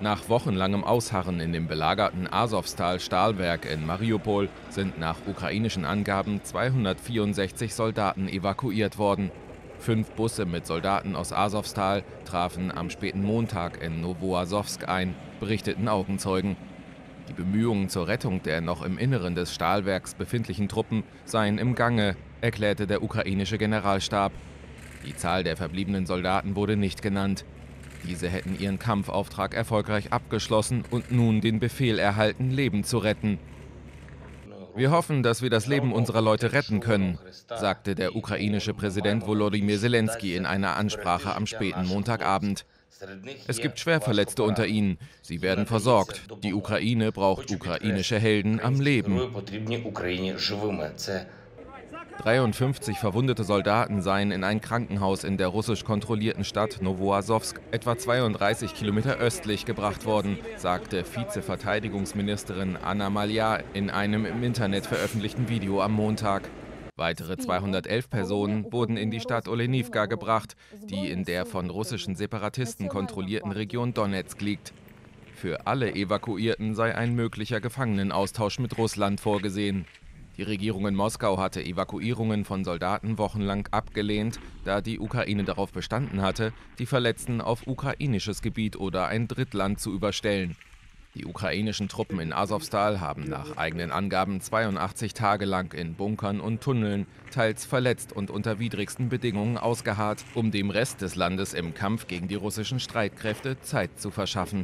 Nach wochenlangem Ausharren in dem belagerten Azovstal-Stahlwerk in Mariupol sind nach ukrainischen Angaben 264 Soldaten evakuiert worden. 5 Busse mit Soldaten aus Azovstal trafen am späten Montag in Novoazowsk ein, berichteten Augenzeugen. Die Bemühungen zur Rettung der noch im Inneren des Stahlwerks befindlichen Truppen seien im Gange, erklärte der ukrainische Generalstab. Die Zahl der verbliebenen Soldaten wurde nicht genannt. Diese hätten ihren Kampfauftrag erfolgreich abgeschlossen und nun den Befehl erhalten, Leben zu retten. Wir hoffen, dass wir das Leben unserer Leute retten können, sagte der ukrainische Präsident Wolodymyr Selenskyj in einer Ansprache am späten Montagabend. Es gibt Schwerverletzte unter ihnen. Sie werden versorgt. Die Ukraine braucht ukrainische Helden am Leben. 53 verwundete Soldaten seien in ein Krankenhaus in der russisch kontrollierten Stadt Novoazowsk, etwa 32 Kilometer östlich, gebracht worden, sagte Vizeverteidigungsministerin Anna Maljar in einem im Internet veröffentlichten Video am Montag. Weitere 211 Personen wurden in die Stadt Olenivka gebracht, die in der von russischen Separatisten kontrollierten Region Donetsk liegt. Für alle Evakuierten sei ein möglicher Gefangenenaustausch mit Russland vorgesehen. Die Regierung in Moskau hatte Evakuierungen von Soldaten wochenlang abgelehnt, da die Ukraine darauf bestanden hatte, die Verletzten auf ukrainisches Gebiet oder ein Drittland zu überstellen. Die ukrainischen Truppen in Azovstal haben nach eigenen Angaben 82 Tage lang in Bunkern und Tunneln, teils verletzt und unter widrigsten Bedingungen ausgeharrt, um dem Rest des Landes im Kampf gegen die russischen Streitkräfte Zeit zu verschaffen.